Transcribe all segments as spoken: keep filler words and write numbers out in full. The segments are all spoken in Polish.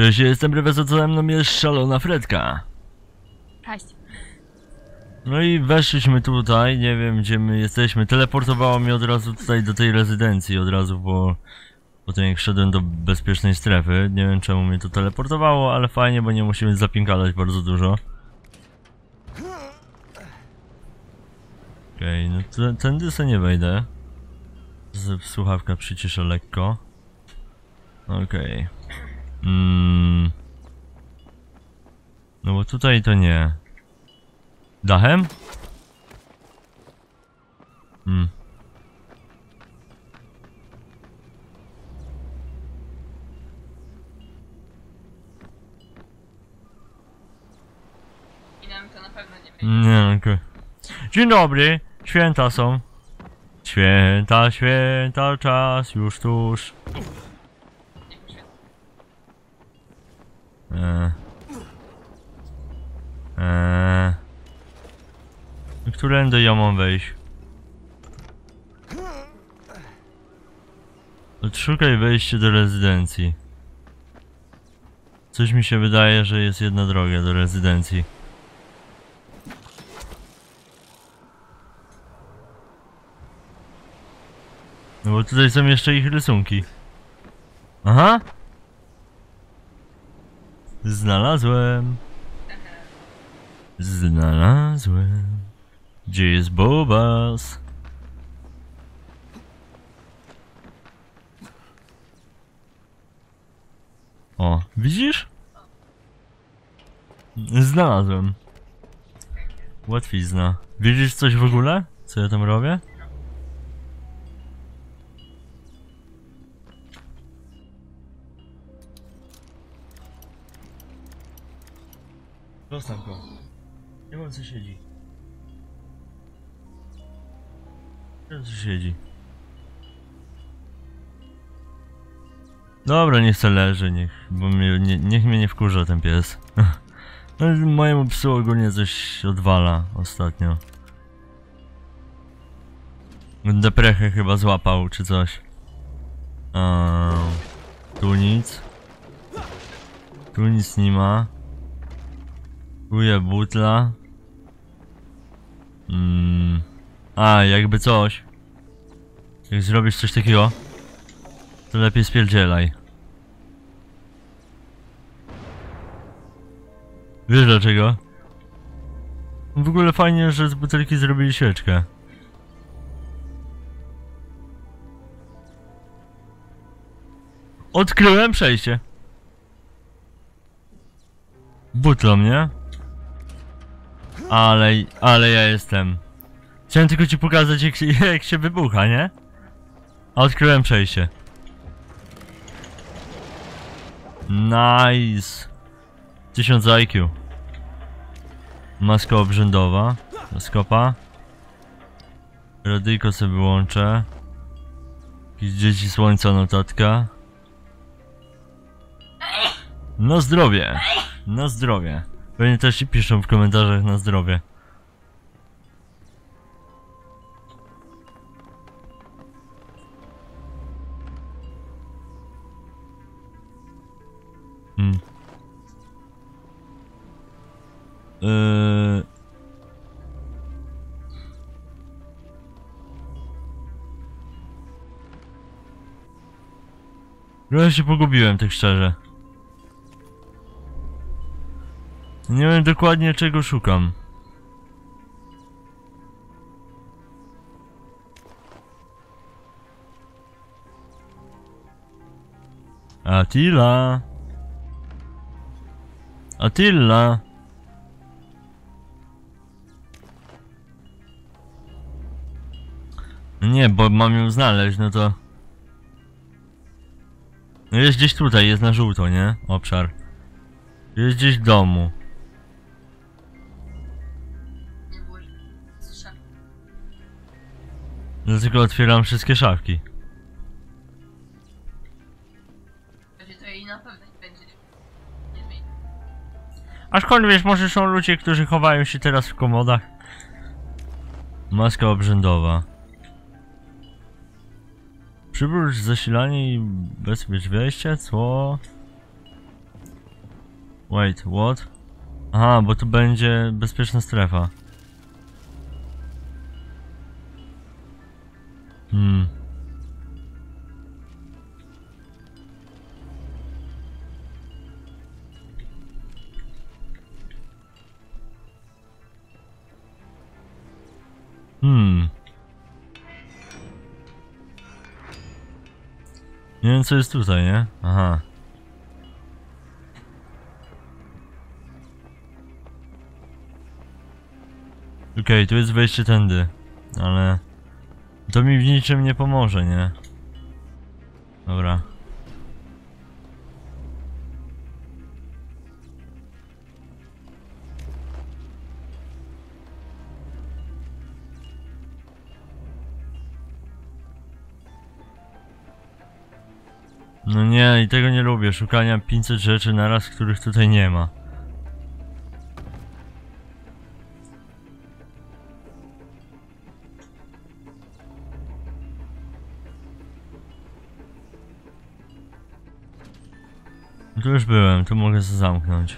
Cześć, jestem Revest, co ze mną jest szalona Fredka. Cześć. No i weszliśmy tutaj, nie wiem gdzie my jesteśmy, teleportowało mnie od razu tutaj do tej rezydencji, od razu, bo potem jak wszedłem do bezpiecznej strefy, nie wiem czemu mnie to teleportowało, ale fajnie, bo nie musimy zapinkalać bardzo dużo. Okej, okay, no tędy se nie wejdę. Słuchawka przycieszę lekko. Okej. Okay. Mm. No bo tutaj to nie. Dachem? Hmm. I nam to na pewno nie wyjdzie. Nie, okej. Okay. Dzień dobry, święta są. Święta, święta, czas już tuż. Eee. Eee. Którędy ja mam wejść? Odszukaj wejście do rezydencji. Coś mi się wydaje, że jest jedna droga do rezydencji. No bo tutaj są jeszcze ich rysunki. Aha! Znalazłem. Znalazłem. Gdzie jest Bobas? O, widzisz? Znalazłem. Łatwizna. Widzisz coś w ogóle? Co ja tam robię? Zostaw go. Nie wiem co siedzi. Nie wiem co siedzi. Dobra, niech se leży, niech, bo mnie, nie, niech mnie nie wkurza ten pies. No, mojemu psu ogólnie coś odwala ostatnio. Deprechę chyba złapał czy coś. A, tu nic. Tu nic nie ma. Kupuję butla. Mm. A, jakby coś. Jak zrobisz coś takiego, to lepiej spierdzielaj. Wiesz dlaczego? W ogóle fajnie, że z butelki zrobili świeczkę. Odkryłem przejście. Butlą, nie? Ale, ale ja jestem. Chciałem tylko ci pokazać jak się, jak się wybucha, nie? A odkryłem przejście. Nice. tysiąc I Q. Maska obrzędowa. Skopa. Radyjko sobie wyłączę. Jakieś dzieci słońca notatka. Na zdrowie. Na zdrowie. Pewnie też ci piszą w komentarzach na zdrowie. Hmm. Eee... Trochę się pogubiłem, tak szczerze. Nie wiem dokładnie czego szukam. Attila. Attila. Nie, bo mam ją znaleźć, no to... No jest gdzieś tutaj, jest na żółto, nie? Obszar. Jest gdzieś w domu. Dlatego otwieram wszystkie szafki. A skąd wiesz, może są ludzie, którzy chowają się teraz w komodach? Maska obrzędowa. Przywróć zasilanie i bezpiecz wejście, co? Wait, what? Aha, bo tu będzie bezpieczna strefa. Hmm. Hmm. Nie wiem, co jest tutaj, nie? Aha. Okej, okay, tu jest wejście tędy, ale... to mi w niczym nie pomoże, nie? Dobra. No nie, i tego nie lubię, szukania pięciuset rzeczy naraz, których tutaj nie ma. Tu już byłem, tu mogę się zamknąć.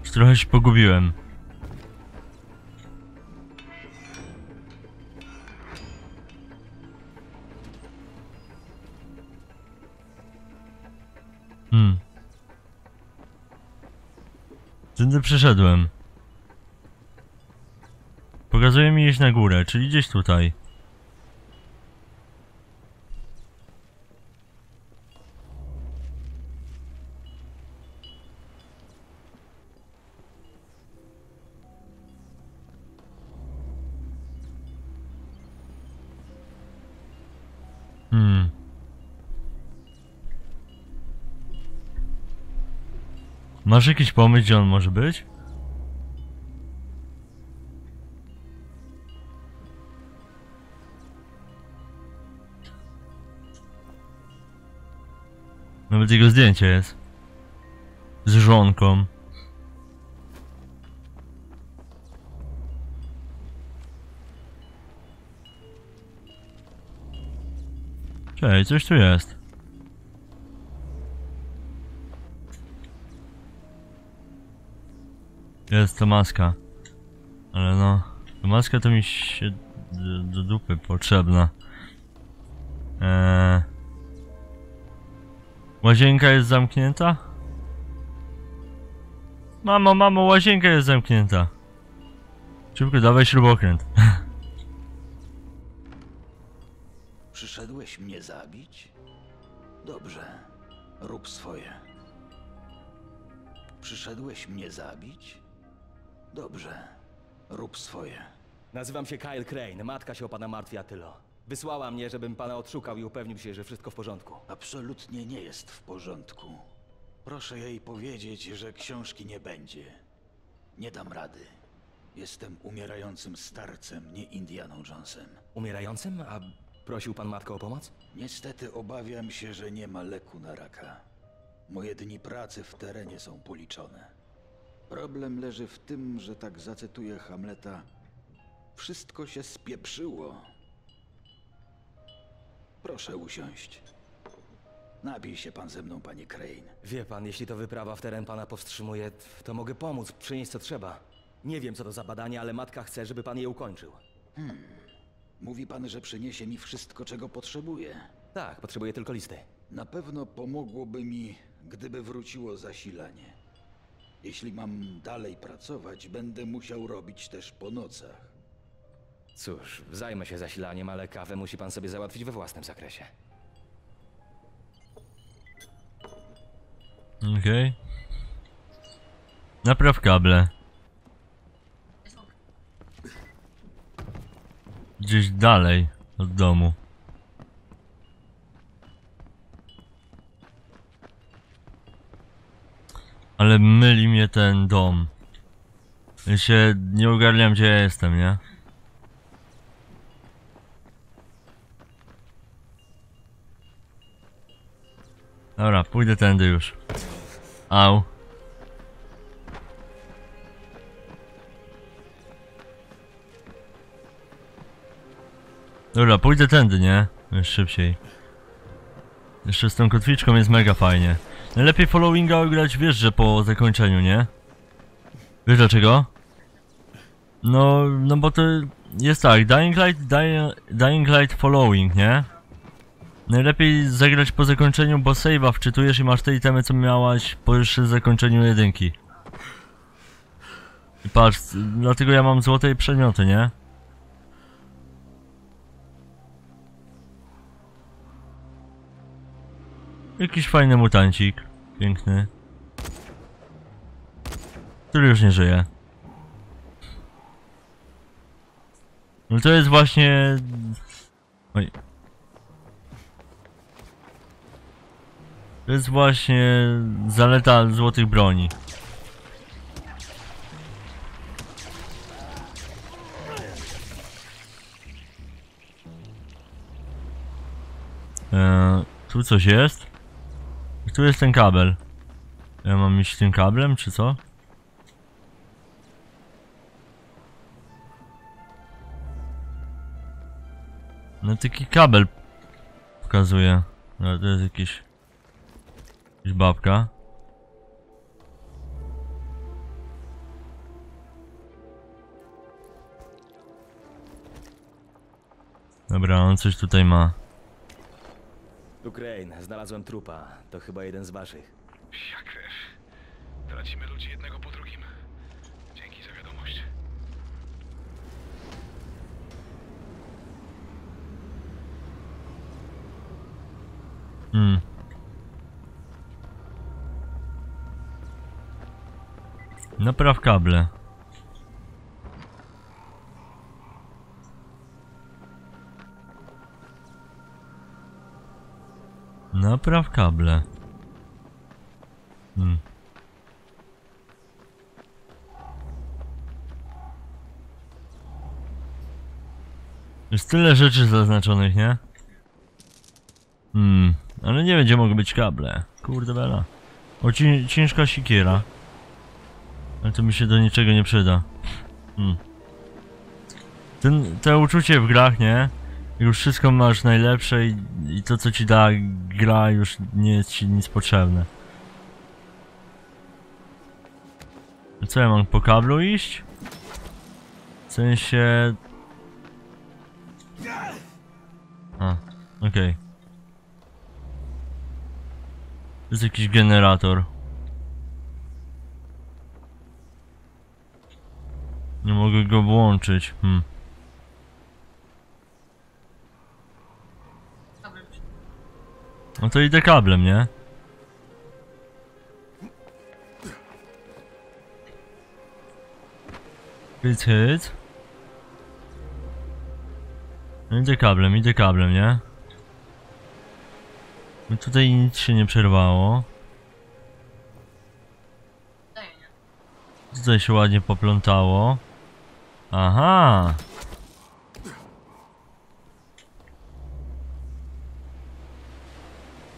Już trochę się pogubiłem. Hmm. Tędy przeszedłem. Pokazuje mi iść na górę, czyli gdzieś tutaj. Masz jakiś pomysł, gdzie on może być? Nawet jego zdjęcie jest. Z żonką. Cześć, coś tu jest. Jest to maska. Ale no, to maska to mi się do, do dupy potrzebna. Eee... Łazienka jest zamknięta? Mamo, mamo, łazienka jest zamknięta. Szybko, dawaj śrubokręt. Przyszedłeś mnie zabić? Dobrze, rób swoje. Przyszedłeś mnie zabić? Dobrze, rób swoje. Nazywam się Kyle Crane, matka się o pana martwi, Attylo. Wysłała mnie, żebym pana odszukał i upewnił się, że wszystko w porządku. Absolutnie nie jest w porządku. Proszę jej powiedzieć, że książki nie będzie. Nie dam rady. Jestem umierającym starcem, nie Indianą Jonesem. Umierającym? A prosił pan matkę o pomoc? Niestety obawiam się, że nie ma leku na raka. Moje dni pracy w terenie są policzone. Problem leży w tym, że tak zacytuję Hamleta, wszystko się spieprzyło. Proszę usiąść. Napij się pan ze mną, panie Crane. Wie pan, jeśli to wyprawa w teren pana powstrzymuje, to mogę pomóc, przynieść co trzeba. Nie wiem co to za badanie, ale matka chce, żeby pan je ukończył. Hmm. Mówi pan, że przyniesie mi wszystko, czego potrzebuję. Tak, potrzebuję tylko listy. Na pewno pomogłoby mi, gdyby wróciło zasilanie. Jeśli mam dalej pracować, będę musiał robić też po nocach. Cóż, zajmę się zasilaniem, ale kawę musi pan sobie załatwić we własnym zakresie. Okej. Okay. Napraw kable. Gdzieś dalej od domu. Ale myli mnie ten dom. Ja się nie ogarniam, gdzie ja jestem, nie? Dobra, pójdę tędy już. Au. Dobra, pójdę tędy, nie? Już szybciej. Jeszcze z tą kotwiczką jest mega fajnie. Lepiej Followinga grać, wiesz, że po zakończeniu, nie? Wiesz dlaczego? No, no bo to jest tak, Dying Light, Dying, Dying Light Following, nie? Najlepiej zagrać po zakończeniu, bo save'a wczytujesz i masz te itemy, co miałaś po jeszcze zakończeniu jedynki. I patrz, dlatego ja mam złote przedmioty, nie? Jakiś fajny mutancik, piękny, który już nie żyje. No to jest właśnie... Oj. To jest właśnie zaleta złotych broni. Eee, tu coś jest? I tu jest ten kabel. Ja mam iść tym kablem, czy co? No taki kabel pokazuje. No to jest jakiś... Jakaś babka. Dobra, on coś tutaj ma. Ukraine, znalazłem trupa. To chyba jeden z waszych. Jak wiesz. Tracimy ludzi jednego po drugim. Dzięki za wiadomość. Hmm. Napraw kable. Napraw kable. Hmm. Jest tyle rzeczy zaznaczonych, nie? Hmm. Ale nie będzie mogły być kable. Kurde bela. O, ci ciężka sikiera. Ale to mi się do niczego nie przyda. Hmm. Ten, to uczucie w grach, nie? Już wszystko masz najlepsze i, i to, co ci da gra, już nie jest ci nic potrzebne. Co ja mam po kablu iść? W sensie... A, okej. Okay. To jest jakiś generator. Nie mogę go włączyć. Hmm. No to idę kablem, nie? Hit, hit. No idę kablem, idę kablem, nie? No tutaj nic się nie przerwało. Tutaj się ładnie poplątało. Aha!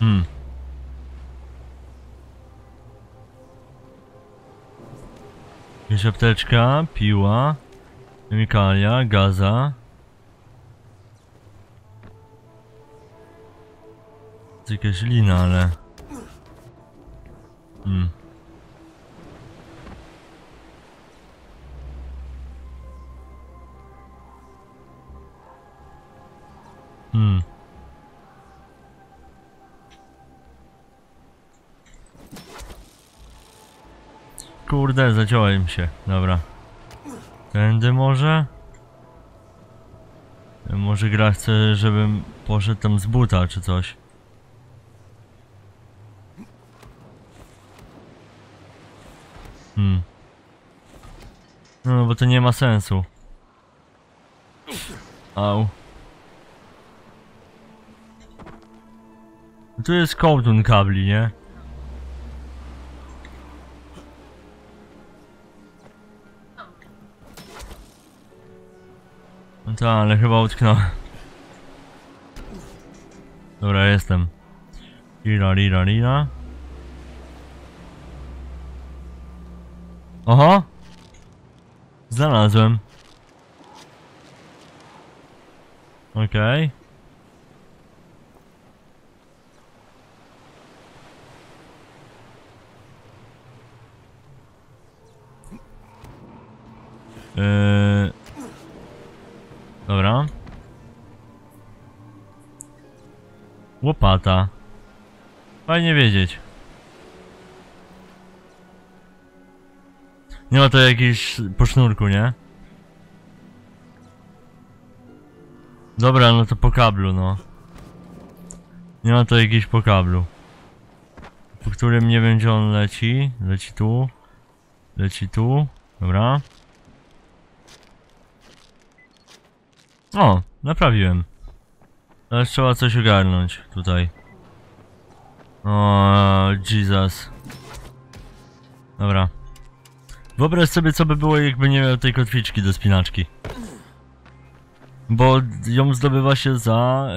Hmm. Jest apteczka, piła, chemikalia, gaza. To jakaś lina, ale... Hmm. Hmm. Kurde, zaciąłem się. Dobra. Tędy może? Może gra chce, żebym poszedł tam z buta, czy coś. Hmm. No, bo to nie ma sensu. Au. Tu jest kołdun kabli, nie? No tak, ale chyba utknąłem. Dobra, jestem. Lira, lira, lira. Oho! Znalazłem. Okej. Okay. Yy... Dobra. Łopata. Fajnie wiedzieć. Nie ma to jakiś po sznurku, nie? Dobra, no to po kablu, no. Nie ma to jakiś po kablu. Po którym nie będzie on leci. Leci tu. Leci tu. Dobra. O, naprawiłem. Teraz trzeba coś ogarnąć tutaj. O, Jesus. Dobra. Wyobraź sobie, co by było, jakby nie miał tej kotwiczki do spinaczki. Bo ją zdobywa się za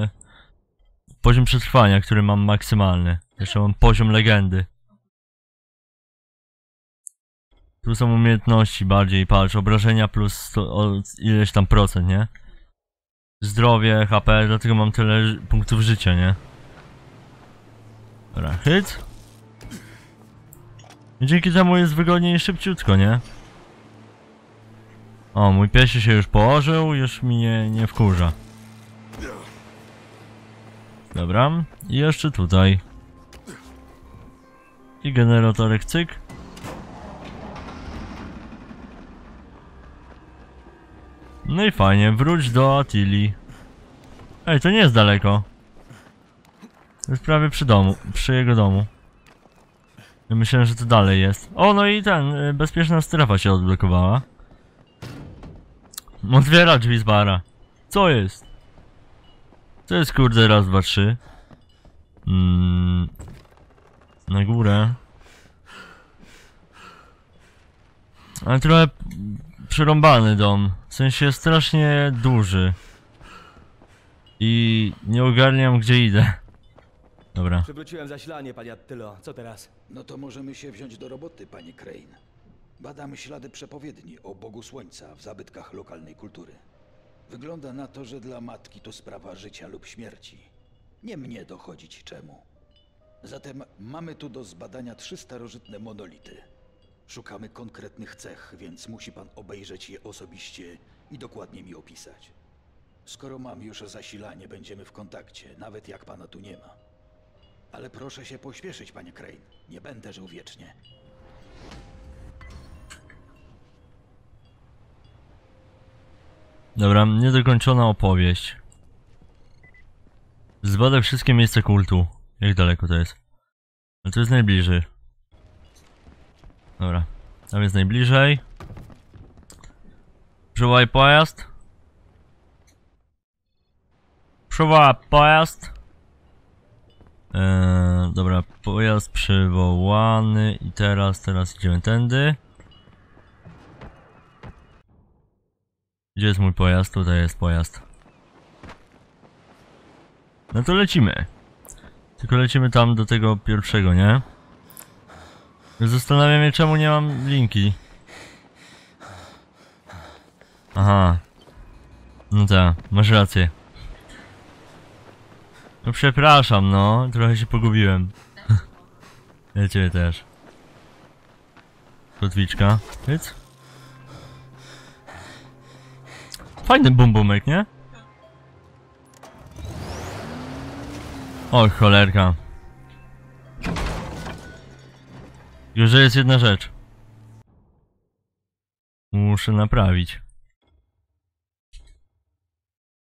yy, poziom przetrwania, który mam maksymalny. Jeszcze mam poziom legendy. Tu są umiejętności bardziej, patrz, obrażenia plus sto, o, ileś tam procent, nie? Zdrowie, H P, dlatego mam tyle punktów życia, nie? Dobra, hit. I dzięki temu jest wygodniej i szybciutko, nie? O, mój pies się już położył, już mi nie, nie wkurza. Dobra, i jeszcze tutaj. I generatorek, cyk. No i fajnie, wróć do Attili. Ej, to nie jest daleko. To jest prawie przy domu, przy jego domu. Ja myślałem, że to dalej jest. O, no i ten, bezpieczna strefa się odblokowała. Otwiera drzwi z bara. Co jest? Co jest, kurde, raz, dwa, trzy. Mm, na górę. Ale trochę przerąbany dom. W sensie strasznie duży. I nie ogarniam, gdzie idę. Dobra. Przywróciłem zasilanie, panie Attylo. Co teraz? No to możemy się wziąć do roboty, panie Crane. Badamy ślady przepowiedni o Bogu Słońca w zabytkach lokalnej kultury. Wygląda na to, że dla matki to sprawa życia lub śmierci. Nie mnie dochodzić czemu. Zatem mamy tu do zbadania trzy starożytne monolity. Szukamy konkretnych cech, więc musi pan obejrzeć je osobiście i dokładnie mi opisać. Skoro mam już zasilanie, będziemy w kontakcie, nawet jak pana tu nie ma. Ale proszę się pośpieszyć, panie Crane. Nie będę żył wiecznie. Dobra, niedokończona opowieść. Zbadaj wszystkie miejsca kultu. Jak daleko to jest? Ale to jest najbliżej. Dobra, tam jest najbliżej. Przewołaj pojazd. Przewołaj pojazd. Eee, dobra, pojazd przywołany i teraz, teraz idziemy tędy. Gdzie jest mój pojazd? Tutaj jest pojazd. No to lecimy. Tylko lecimy tam do tego pierwszego, nie? Zastanawiam się, czemu nie mam linki. Aha. No tak, masz rację. No przepraszam, no. Trochę się pogubiłem. Ja ciebie też. Kotwiczka. Więc? Fajny bumbumek, nie? O, cholerka. Już jest jedna rzecz. Muszę naprawić.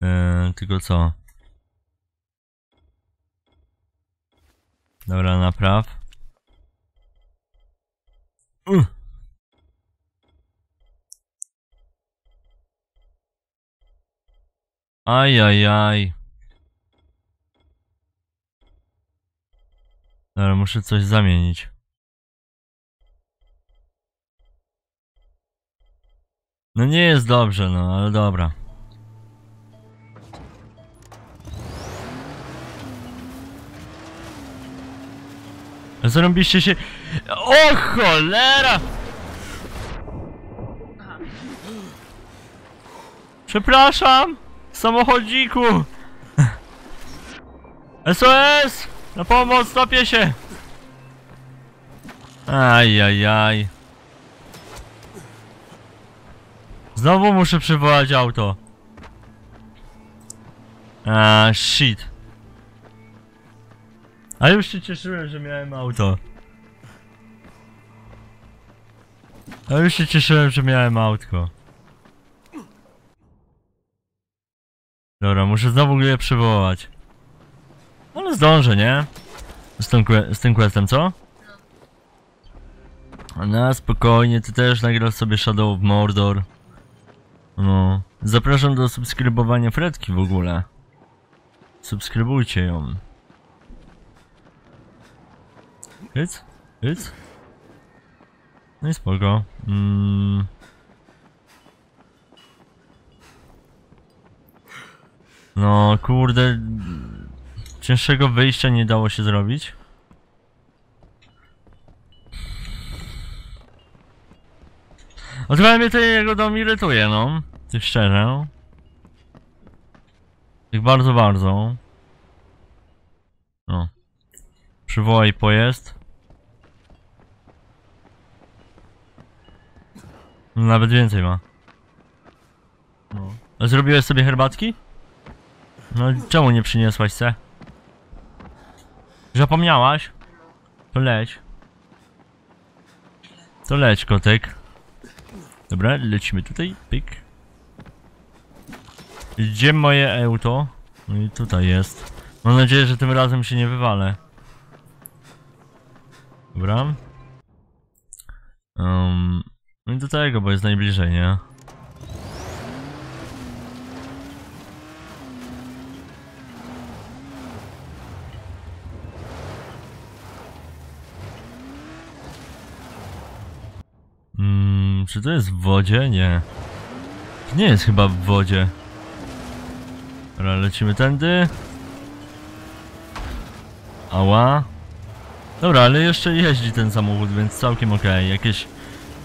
Eee, tylko co? Dobra, napraw. Uch. Ajajaj. Dobra, muszę coś zamienić. No nie jest dobrze, no, ale dobra. Zrobiliście się... O cholera! Przepraszam! Samochodziku! S O S! Na pomoc, topię się! Ajajaj. Znowu muszę przywołać auto. Eee, shit. A już się cieszyłem, że miałem auto. A już się cieszyłem, że miałem autko. Dobra, muszę znowu je przywołać. Ale zdążę, nie? Z tym, z tym questem, co? No, spokojnie, ty też nagrasz sobie Shadow of Mordor. No. Zapraszam do subskrybowania Fredki w ogóle. Subskrybujcie ją. Hyc? Hyc? No i spoko. Mm. No kurde... Cięższego wyjścia nie dało się zrobić. O, chyba mnie ten jego dom irytuje, no. Ty szczerze. Tak bardzo, bardzo. No. Przywołaj pojazd. Nawet więcej ma. No. A zrobiłeś sobie herbatki? No czemu nie przyniosłaś se? Zapomniałaś? To leć. To leć, kotek. Dobra, lecimy tutaj, pik. Gdzie moje auto? No i tutaj jest. Mam nadzieję, że tym razem się nie wywalę. Dobra. Um, no i do tego, bo jest najbliżej, nie? Mm, czy to jest w wodzie? Nie. Nie jest chyba w wodzie. Dobra, lecimy tędy. Ała. Dobra, ale jeszcze jeździ ten samochód, więc całkiem okej. Okay. Jakieś,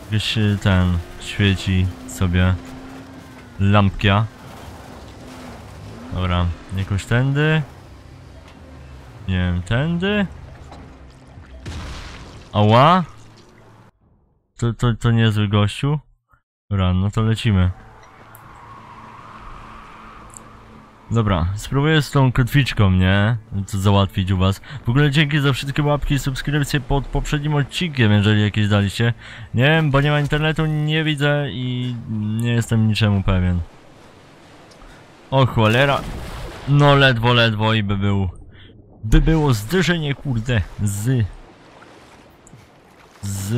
jakieś ten świeci sobie lampka. Dobra, jakoś tędy. Nie wiem, tędy. Ała. To, to, to niezły gościu. Dobra, no to lecimy. Dobra, spróbuję z tą kotwiczką, nie? Co załatwić u was. W ogóle dzięki za wszystkie łapki i subskrypcje pod poprzednim odcinkiem, jeżeli jakieś daliście. Nie wiem, bo nie ma internetu, nie widzę i nie jestem niczemu pewien. O cholera. No ledwo, ledwo i by był. By było zderzenie, kurde. Z... Z...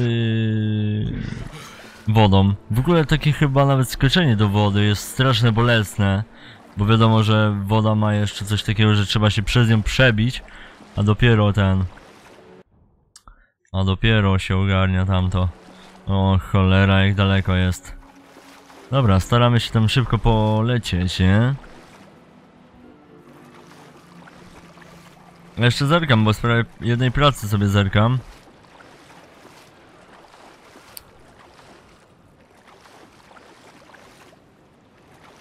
wodą. W ogóle takie chyba nawet skoczenie do wody jest strasznie bolesne. Bo wiadomo, że woda ma jeszcze coś takiego, że trzeba się przez nią przebić. A dopiero ten... A dopiero się ogarnia tamto. O cholera, jak daleko jest. Dobra, staramy się tam szybko polecieć, nie? Jeszcze zerkam, bo w sprawie jednej pracy sobie zerkam.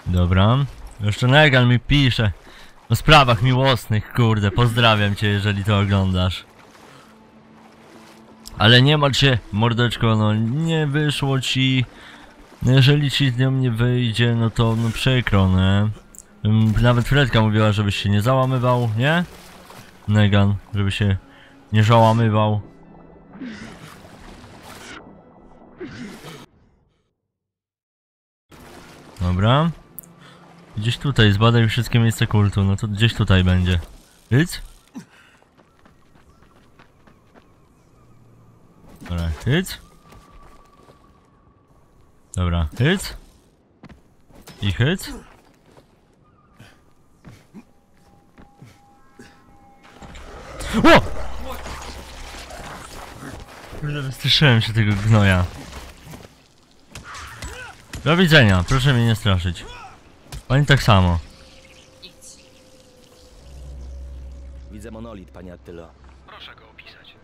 Dobra. Jeszcze Negan mi pisze o sprawach miłosnych, kurde, pozdrawiam cię, jeżeli to oglądasz. Ale nie martw się, mordeczko, no nie wyszło ci. Jeżeli ci z nią nie wyjdzie, no to no przykro, nie? Nawet Fredka mówiła, żebyś się nie załamywał, nie? Negan, żeby się nie załamywał. Dobra. Gdzieś tutaj, zbadaj wszystkie miejsca kultu, no to gdzieś tutaj będzie. Hyc? Dobra, hyc. Dobra, hyc. I hyc. O! Kurde, wystraszyłem się tego gnoja. Do widzenia, proszę mnie nie straszyć. Pani tak samo. Widzę monolit, panie Attila. Proszę go opisać.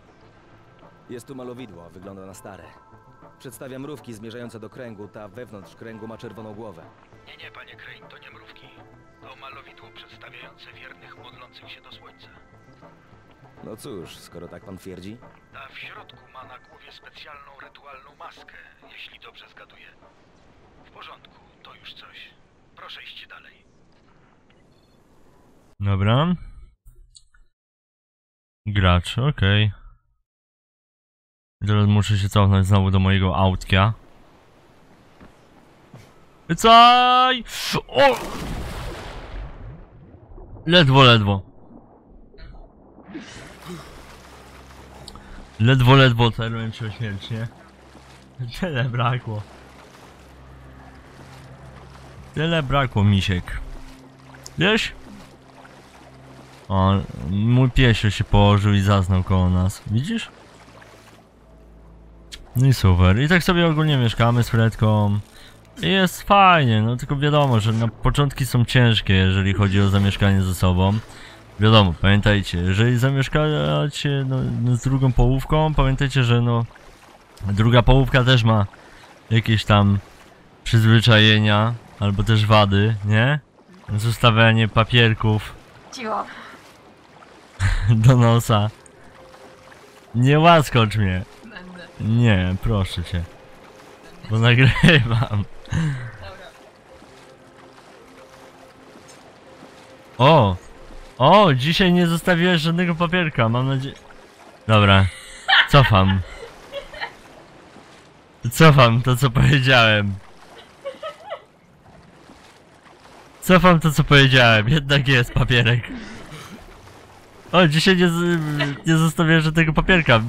Jest tu malowidło, wygląda na stare. Przedstawia mrówki zmierzające do kręgu, ta wewnątrz kręgu ma czerwoną głowę. Nie, nie, panie Crane, to nie mrówki. To malowidło przedstawiające wiernych modlących się do słońca. No cóż, skoro tak pan twierdzi. Ta w środku ma na głowie specjalną rytualną maskę, jeśli dobrze zgaduję. W porządku, to już coś. Proszę iść dalej. Dobra. Gracz, okej. Okay. Teraz muszę się cofnąć znowu do mojego autka. Wycaj! O! Ledwo, ledwo. Ledwo, ledwo celowałem się o śmierć, nie? Tyle brakło. Tyle brakło, misiek. Wiesz? O, mój piesio się położył i zasnął koło nas. Widzisz? No i super. I tak sobie ogólnie mieszkamy z Fredką. I jest fajnie, no tylko wiadomo, że na początki są ciężkie, jeżeli chodzi o zamieszkanie ze sobą. Wiadomo, pamiętajcie, jeżeli zamieszkacie no, no, z drugą połówką, pamiętajcie, że no druga połówka też ma jakieś tam przyzwyczajenia, albo też wady, nie? Zostawianie papierków do nosa. Nie łaskocz mnie. Nie, proszę cię. Bo nagrywam. O! O! Dzisiaj nie zostawiłeś żadnego papierka, mam nadzieję... Dobra, cofam. Cofam to, co powiedziałem. Cofam to, co powiedziałem, jednak jest papierek. O, dzisiaj nie, nie zostawiłem żadnego papierka.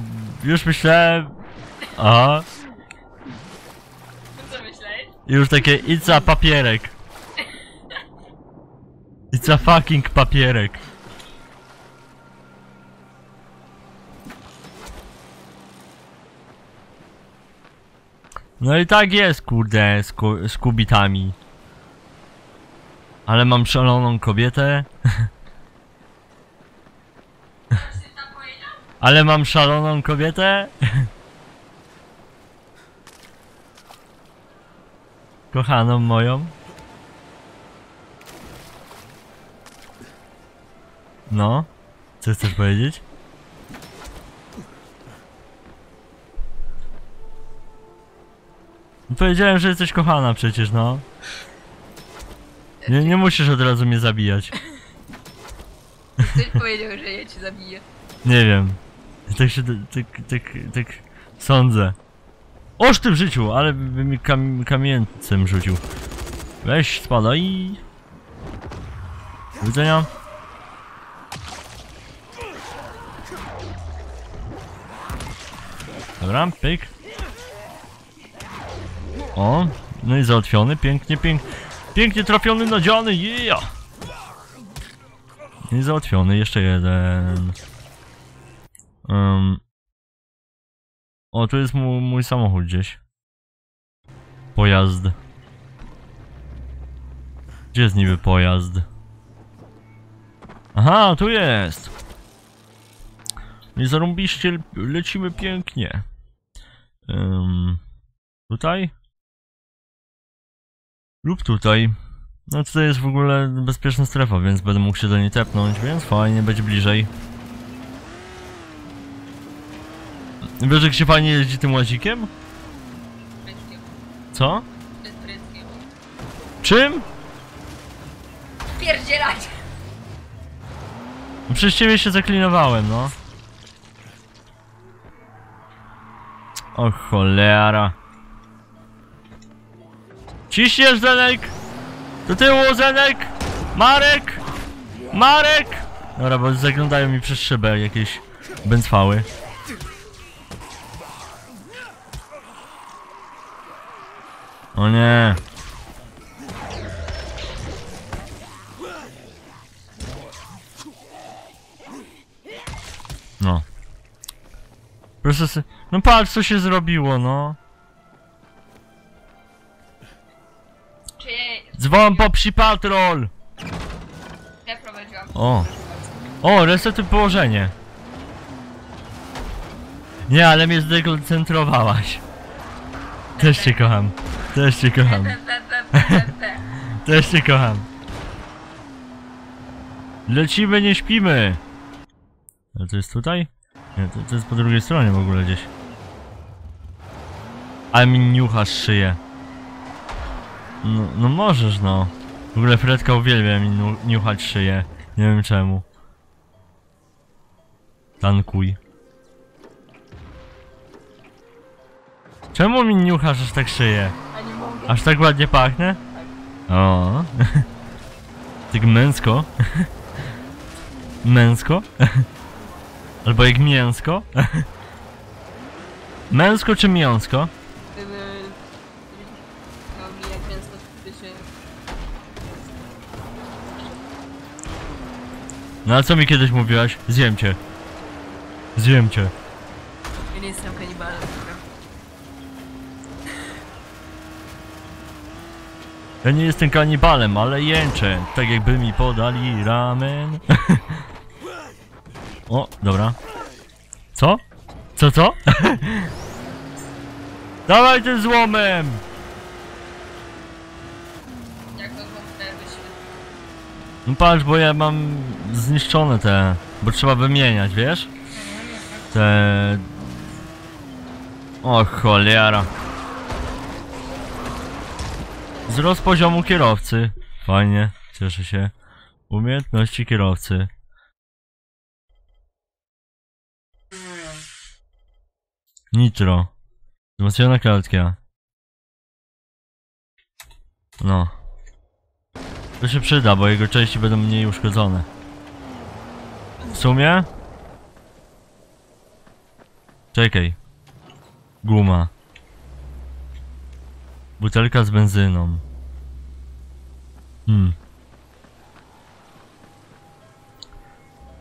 Już myślałem... O! Już takie ica papierek. Ica fucking papierek. No i tak jest, kurde, z, ku z kubitami. Ale mam szaloną kobietę. Ale mam szaloną kobietę. Kochaną moją. No, co chcesz powiedzieć? Powiedziałem, że jesteś kochana przecież, no. Nie, nie musisz od razu mnie zabijać. Ktoś powiedział, że ja cię zabiję. Nie wiem. Tak się... tak... tak... tak... sądzę. Oż ty w życiu, ale by mi kam kamieńcem rzucił. Weź, spadaj. Do widzenia. Dobra, pyk. O, no i załatwiony, pięknie, pięknie. Pięknie trafiony, nadziany, yeah! No i załatwiony, jeszcze jeden. Um. O, tu jest mój, mój samochód gdzieś. Pojazd. Gdzie jest niby pojazd? Aha, tu jest! Nie zarąbiście, lecimy pięknie. Um, tutaj? Lub tutaj. No tutaj jest w ogóle bezpieczna strefa, więc będę mógł się do niej tepnąć, więc fajnie, będzie bliżej. Wiesz, jak się fajnie jeździ tym łazikiem? Co? Czym? Pierdzielać! No przez ciebie się zaklinowałem, no. O cholera. Ciśniesz, Zenek! Do tyłu, Zenek! Marek! Marek! Dobra, bo zaglądają mi przez szybę jakieś bęcwały. O nie. No. Proszę. No patrz, co się zrobiło, no. Dzwon po psi patrol! Ja prowadziłam. O. O, resetuj położenie. Nie, ale mnie zdekoncentrowałaś. Też cię kocham. Też cię kocham. Też cię kocham. Lecimy, nie śpimy. Ale to jest tutaj? Nie, to, to jest po drugiej stronie w ogóle gdzieś. A mi niucha szyję. No, no możesz, no. W ogóle Fredka uwielbia mi nu niuchać szyję. Nie wiem czemu. Tankuj. Czemu mi niuchasz aż tak szyję? Aż tak ładnie pachnę? O. Tak męsko. Męsko? Albo jak mięsko? Męsko czy mięsko? No a co mi kiedyś mówiłaś? Zjem cię. Zjem cię. Ja nie jestem kanibalem. Ja nie jestem kanibalem, ale jęczę. Tak jakby mi podali ramen. O, dobra. Co? Co, co? Dawaj tym złomem! No patrz, bo ja mam zniszczone te, bo trzeba wymieniać, wiesz? Te... O cholera. Wzrost poziomu kierowcy. Fajnie, cieszę się. Umiejętności kierowcy. Nitro. Wzmocniona klatka. No. To się przyda, bo jego części będą mniej uszkodzone. W sumie? Czekaj. Guma. Butelka z benzyną. Hmm.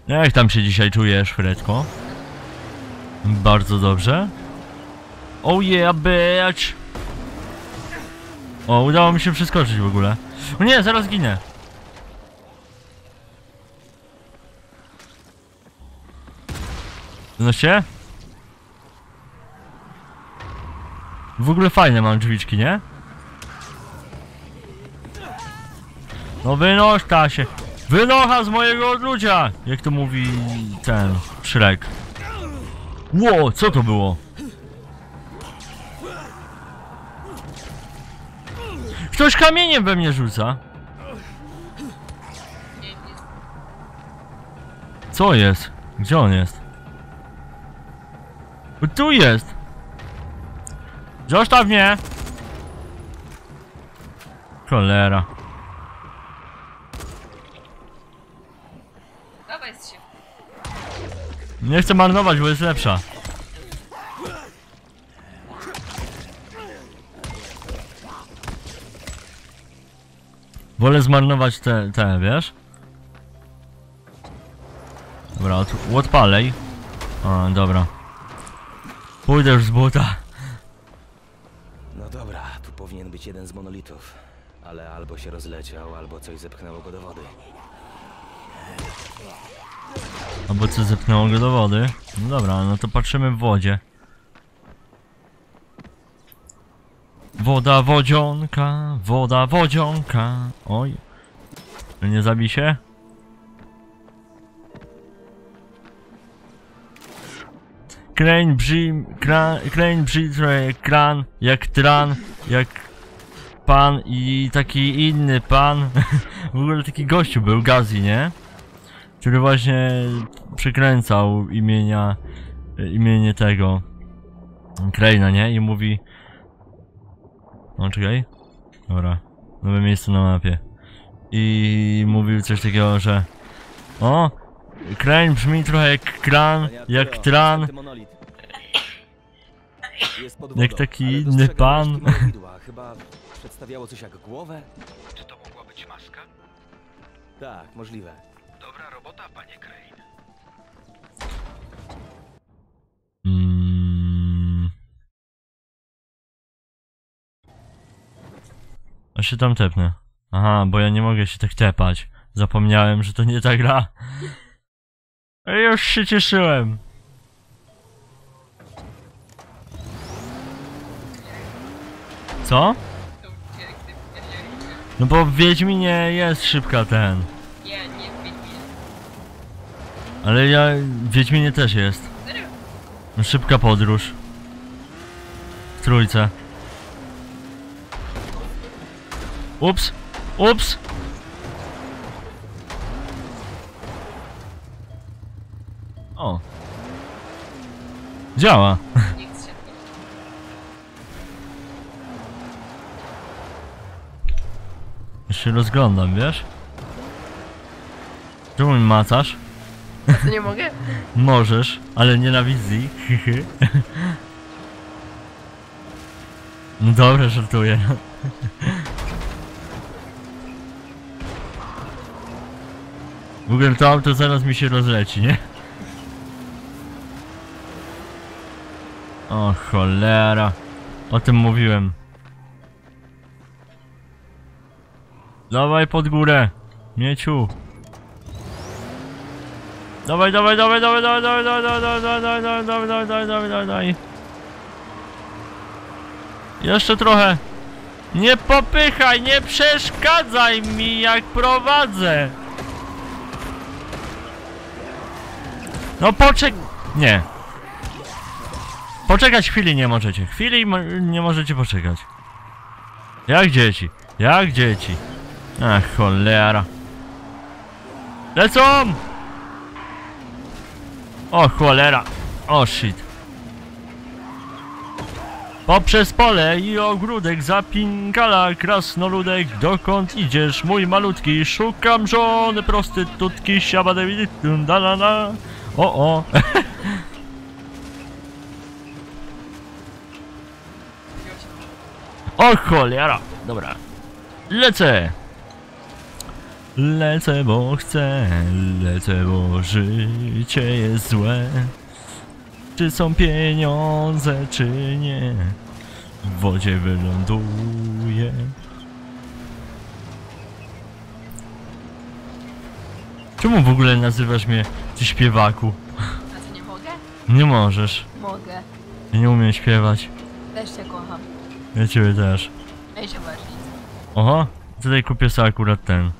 Jak tam się dzisiaj czujesz, Fredko? Bardzo dobrze. Oh yeah, bitch! O, udało mi się przeskoczyć w ogóle. O nie, zaraz ginę. No się? W ogóle fajne mam drzwiczki, nie? No wynoś ta się. Wynocha z mojego odludzia! Jak to mówi ten Shrek. Ło, co to było? Ktoś kamieniem we mnie rzuca. Co jest? Gdzie on jest? Tu jest! Zostaw mnie! Cholera. Nie chcę marnować, bo jest lepsza. Wolę zmarnować te, te, wiesz? Dobra, od, odpalej. O, dobra. Pójdę już z buta. No dobra, tu powinien być jeden z monolitów. Ale albo się rozleciał, albo coś zepchnęło go do wody. Albo coś zepchnęło go do wody? No dobra, no to patrzymy w wodzie. Woda wodzionka, woda wodzionka. Oj. Nie zabij się? Kręć brzmi, kręć brzmi, kran, jak tran, jak pan i taki inny pan. W ogóle taki gościu był, Gazi, nie? Który właśnie przykręcał imienia, imienie tego Crane'a, nie? I mówi... O, czekaj. Dobra. Nowe miejsce na mapie. I mówił coś takiego, że... O! Krain brzmi trochę jak kran, jak tran. Jak taki inny pan. Chyba przedstawiało coś jak głowę. Czy to mogła być maska? Tak, możliwe. Dobra robota, panie Krain. A się tam tepnę. Aha, bo ja nie mogę się tak tepać. Zapomniałem, że to nie ta gra. Już się cieszyłem. Co? No bo w Wiedźminie jest szybka ten. Ja nie w Wiedźminie. Ale ja w Wiedźminie też jest. Szybka podróż. W trójce. Ups! Ups! O! Działa! Jeszcze się rozglądam, wiesz? Czemu mi macasz? Co, nie mogę? Możesz, ale nienawidzę ich. No dobrze, żartuję. W ogóle to auto zaraz mi się rozleci, nie? O cholera, o tym mówiłem. Dawaj pod górę, mieciu. Dawaj, dawaj, dawaj, dawaj, dawaj, dawaj, dawaj, dawaj, dawaj, dawaj, dawaj, dawaj, dawaj, dawaj, dawaj, dawaj. Jeszcze trochę. Nie popychaj, nie przeszkadzaj mi, jak prowadzę. No poczek... Nie. Poczekać chwili nie możecie. Chwili mo nie możecie poczekać. Jak dzieci. Jak dzieci. Ach, cholera. Lecą! O cholera. O shit. Poprzez pole i ogródek zapinkala krasnoludek. Dokąd idziesz, mój malutki? Szukam żony prostytutki. Siabadewiditun dalana. O o. O cholera. Dobra. Lecę. Lecę, bo chcę, lecę, bo życie jest złe. Czy są pieniądze, czy nie, w wodzie wyląduję. Czemu w ogóle nazywasz mnie, ty śpiewaku? A ty nie mogę? Nie możesz. Mogę. Ja nie umiem śpiewać. Też cię kocham. Ja ciebie też. Ja się właśnie. Oho, tutaj kupię sobie akurat ten.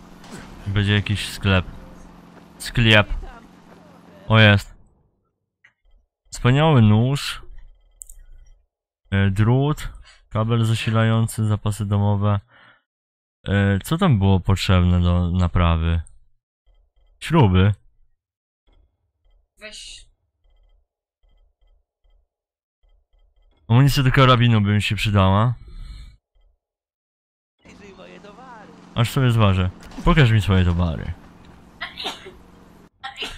Będzie jakiś sklep. Sklep. O, jest. Wspaniały nóż. E, drut. Kabel zasilający, zapasy domowe. E, co tam było potrzebne do naprawy? Śruby. Weź. Amunicja do karabinu by mi się przydała. Aż sobie zważę. Pokaż mi swoje towary.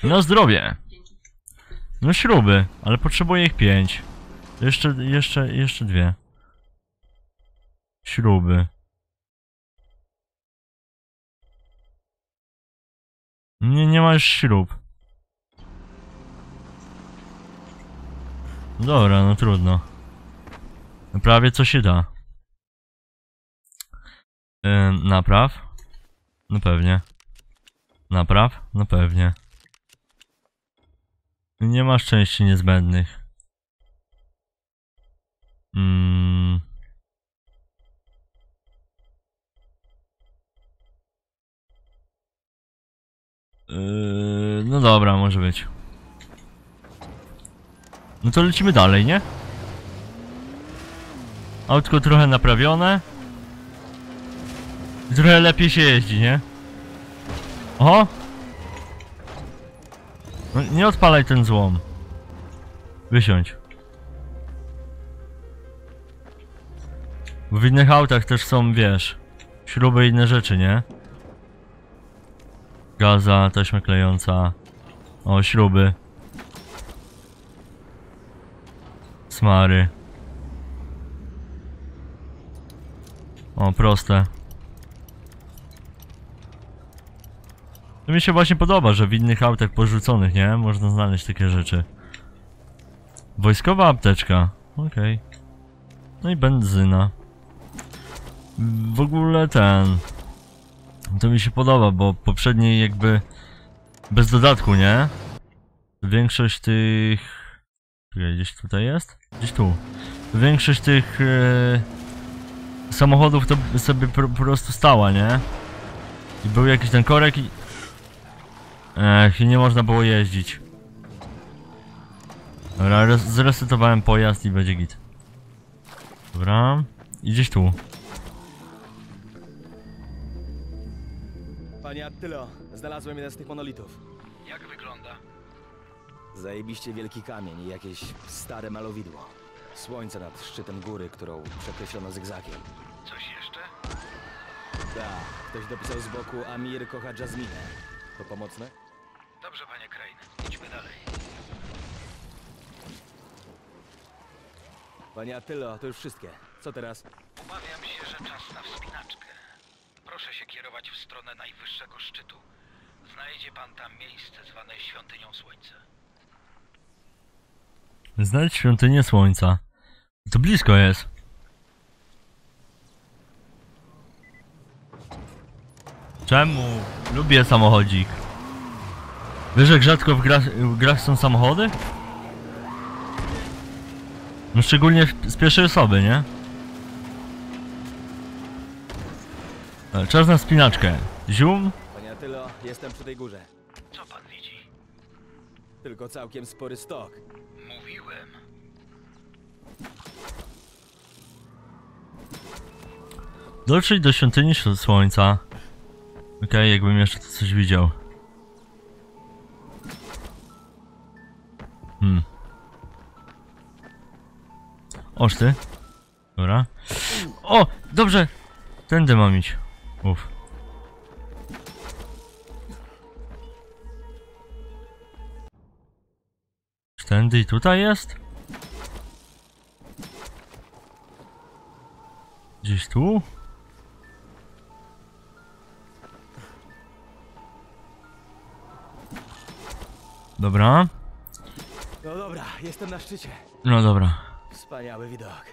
Na zdrowie. No śruby, ale potrzebuję ich pięć. Jeszcze, jeszcze, jeszcze dwie. Śruby. Nie, nie ma już śrub. Dobra, no trudno. Prawie co się da. Yy, napraw. No pewnie. Napraw? No pewnie. Nie masz części niezbędnych. Mm. Yy, no dobra, może być. No to lecimy dalej, nie? Autko trochę naprawione. Trochę lepiej się jeździ, nie? Oho! No, nie odpalaj ten złom. Wysiądź. Bo w innych autach też są, wiesz, śruby i inne rzeczy, nie? Gaza, taśma klejąca. O, śruby. Smary. O, proste. To mi się właśnie podoba, że w innych autach porzuconych, nie? Można znaleźć takie rzeczy. Wojskowa apteczka. Okej. No i benzyna. W ogóle ten... To mi się podoba, bo poprzedniej jakby... Bez dodatku, nie? Większość tych... Czekaj, gdzieś tutaj jest? Gdzieś tu. Większość tych... Yy... Samochodów to sobie po prostu stała, nie? I był jakiś ten korek i... Ech, i nie można było jeździć. Dobra, zresetowałem pojazd i będzie git. Dobra, i gdzieś tu. Panie Attilo, znalazłem jeden z tych monolitów. Jak wygląda? Zajebiście wielki kamień i jakieś stare malowidło. Słońce nad szczytem góry, którą przekreślono zygzakiem. Coś jeszcze? Tak, ktoś dopisał z boku: Amir kocha Jasminę. To pomocne? Dobrze, panie Crane. Idźmy dalej. Panie Attilo, to już wszystkie. Co teraz? Obawiam się, że czas na wspinaczkę. Proszę się kierować w stronę najwyższego szczytu. Znajdzie pan tam miejsce zwane Świątynią Słońca. Znajdź Świątynię Słońca. To blisko jest. Czemu? Lubię samochodzik. Wiesz, jak rzadko w grach, w grach są samochody? No szczególnie z pierwszej osoby, nie? Czas na spinaczkę. Zium? Panie Attilo, jestem przy tej górze. Co pan widzi? Tylko całkiem spory stok. Mówiłem. Dotrzyj do świątyni słońca. Okej, okay, jakbym jeszcze tu coś widział. Hmm. Oż ty. Dobra. O! Dobrze! Tędy mam iść. Uff. Tędy i tutaj jest? Gdzieś tu? Dobra. No dobra, jestem na szczycie. No dobra. Wspaniały widok.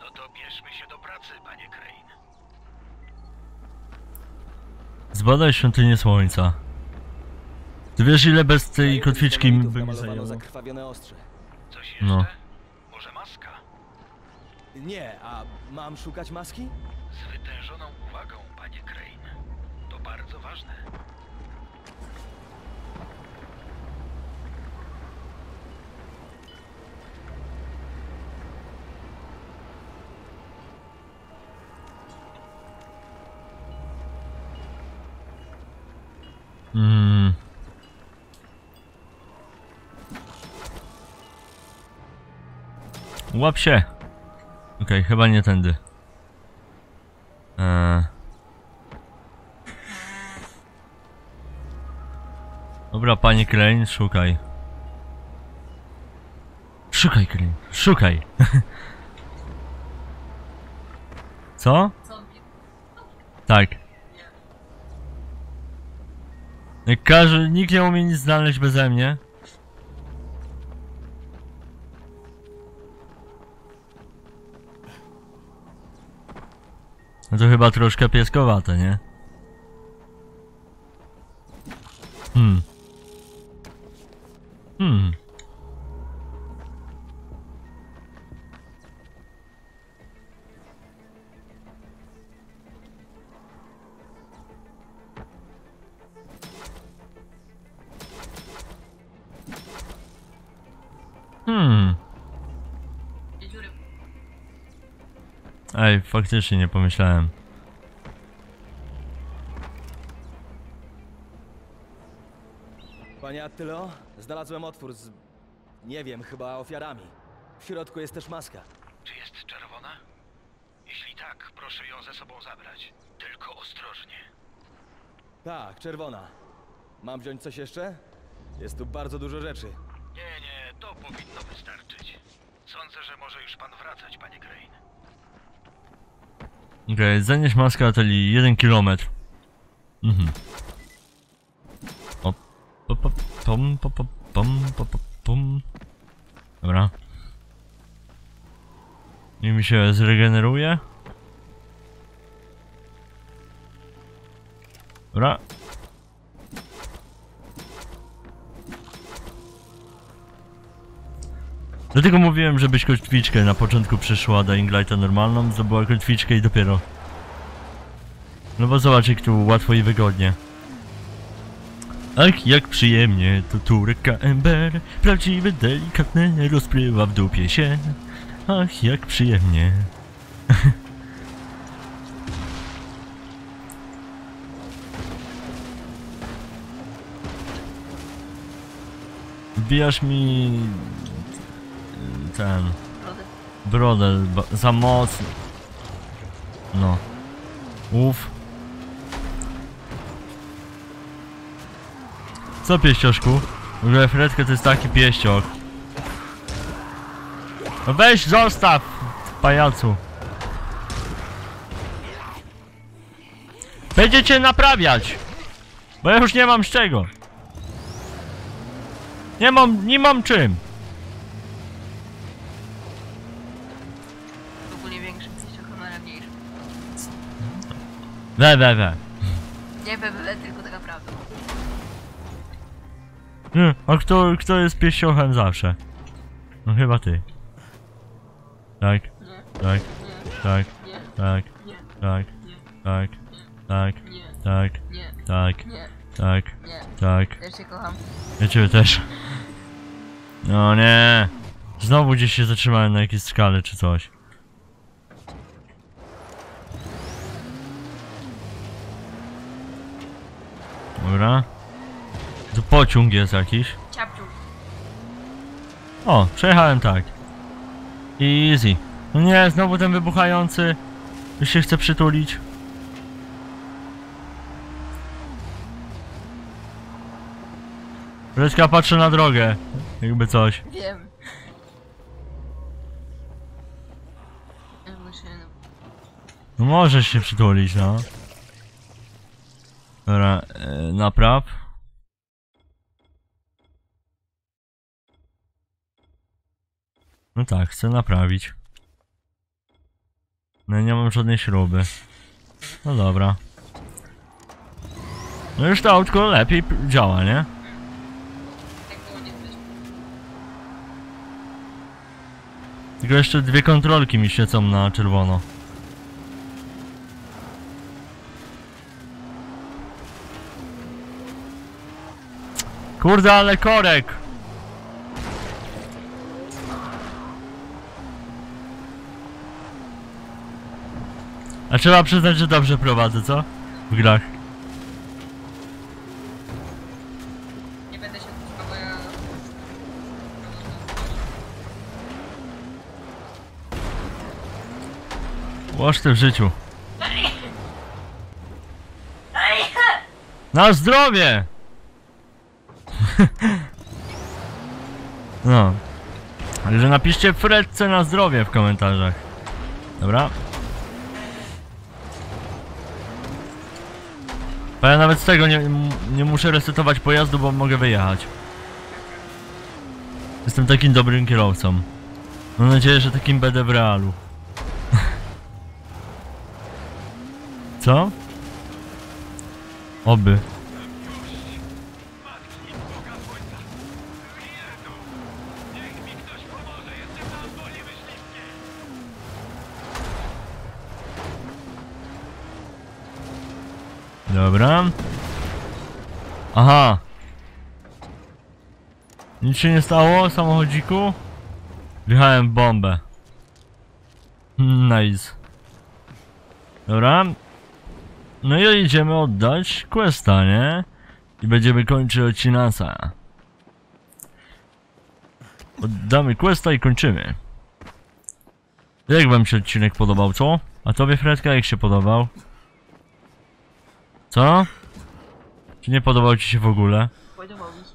No to bierzmy się do pracy, panie Crane. Zbadaj świątynię słońca. Ty wiesz, ile bez tej kotwiczki by mi zajęło? Zakrwawione ostrze. Coś jeszcze? No. Może maska? Nie, a mam szukać maski? Z wytężoną uwagą, panie Crane. To bardzo ważne. Hmm. Łap się. Okej, okay, chyba nie tędy. Eee. Dobra, panie Crane, szukaj. Szukaj, Crane, szukaj. Co? Tak. Każdy, nikt nie umie nic znaleźć beze mnie. No to chyba troszkę pieskowate, nie? Hmm. Hmm. Hmm. Ej, faktycznie nie pomyślałem. Panie Attilo, znalazłem otwór z... nie wiem, chyba ofiarami. W środku jest też maska. Czy jest czerwona? Jeśli tak, proszę ją ze sobą zabrać. Tylko ostrożnie. Tak, czerwona. Mam wziąć coś jeszcze? Jest tu bardzo dużo rzeczy. Nie, nie. To powinno wystarczyć. Sądzę, że może już pan wracać, panie Crane. Okej, okay, zanieś maskę Ateli, jeden kilometr. Mhm. Op, pop, pop, pom, pop, pom, pop, pom. Dobra. I mi się zregeneruje. Dobra. Dlatego mówiłem, żebyś kotwiczkę na początku przeszła Dying Lighta normalną, zdobyła kotwiczkę i dopiero. No bo zobacz, jak tu łatwo i wygodnie. Ach, jak przyjemnie, to turka ember, prawdziwy, delikatny, rozprywa w dupie się. Ach, jak przyjemnie. Odbijasz mi ten brodę za mocno. No. Uf. Co pieścioszku? W ogóle Fredka to jest taki pieściok. No weź zostaw, pajacu. Będziecie naprawiać. Bo ja już nie mam z czego. Nie mam, nie mam czym. W ogóle większym pieściokom, ale mniejszym. We, we, we. Nie we, we, tylko taka prawda. Nie, a kto, kto jest pieściochem zawsze? No chyba ty. Tak, tak, tak, tak, tak, tak, tak, tak, tak, tak, tak. Ja cię kocham. Ja ciebie też. No nie. Znowu gdzieś się zatrzymałem na jakiejś skale czy coś. Dobra. To pociąg jest jakiś. O, przejechałem tak. Easy. No nie, znowu ten wybuchający. Już się chce przytulić. Fredka patrzy na drogę. Jakby coś. Wiem. No możesz się przytulić, no. Dobra, e, napraw. No tak, chcę naprawić. No nie mam żadnej śruby. No dobra. No już to autko lepiej działa, nie? Tylko jeszcze dwie kontrolki mi świecą na czerwono. Kurde, ale korek! A trzeba przyznać, że dobrze prowadzę, co? W grach. Nie będę się odpuszczał, ja... Łoż ty w życiu. Na zdrowie! No. Ale że napiszcie Fredce na zdrowie w komentarzach. Dobra. A ja nawet z tego nie, nie muszę resetować pojazdu, bo mogę wyjechać. Jestem takim dobrym kierowcą. Mam nadzieję, że takim będę w realu. Co? Oby. Dobra. Aha. Nic się nie stało samochodziku? Wjechałem w bombę. Nice. Dobra. No i idziemy oddać questa, nie? I będziemy kończyć odcinasa. Oddamy questa i kończymy. Jak wam się odcinek podobał, co? A tobie Fredka jak się podobał? Co? Czy nie podobał ci się w ogóle? Podobał mi się.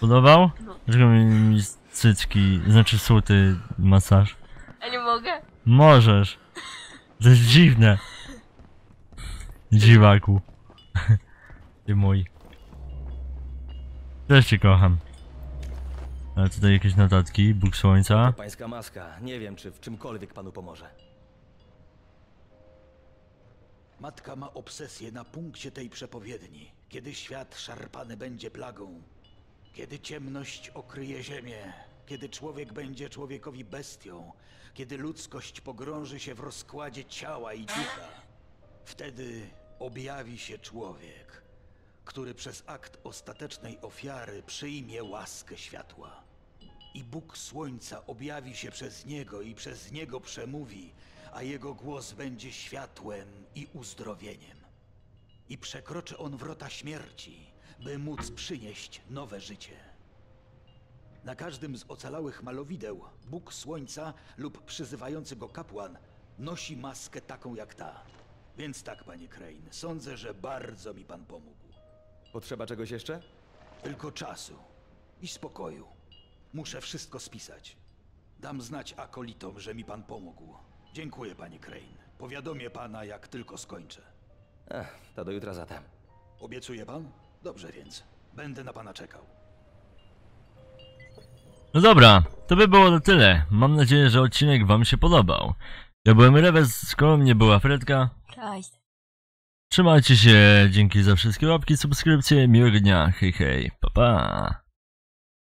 Podobał? No. Dlaczego mi, mi cycki, znaczy suty masaż? A nie mogę? Możesz. To jest dziwne. Dziwaku. Ty mój. Też cię kocham. Ale tutaj jakieś notatki, Bóg Słońca. To pańska maska, nie wiem czy w czymkolwiek panu pomoże. Matka ma obsesję na punkcie tej przepowiedni. Kiedy świat szarpany będzie plagą, kiedy ciemność okryje ziemię, kiedy człowiek będzie człowiekowi bestią, kiedy ludzkość pogrąży się w rozkładzie ciała i ducha, wtedy objawi się człowiek, który przez akt ostatecznej ofiary przyjmie łaskę światła. I Bóg Słońca objawi się przez niego i przez niego przemówi, a jego głos będzie światłem i uzdrowieniem. I przekroczy on wrota śmierci, by móc przynieść nowe życie. Na każdym z ocalałych malowideł Bóg Słońca lub przyzywający go kapłan nosi maskę taką jak ta. Więc tak, panie Crane, sądzę, że bardzo mi pan pomógł. Potrzeba czegoś jeszcze? Tylko czasu i spokoju. Muszę wszystko spisać. Dam znać akolitom, że mi pan pomógł. Dziękuję, panie Crane. Powiadomię pana, jak tylko skończę. Ech, to do jutra zatem. Obiecuje pan? Dobrze więc. Będę na pana czekał. No dobra, to by było na tyle. Mam nadzieję, że odcinek wam się podobał. Ja byłem Revest, koło mnie była Fredka. Cześć. Trzymajcie się, dzięki za wszystkie łapki, subskrypcje, miłego dnia, hej hej, pa pa.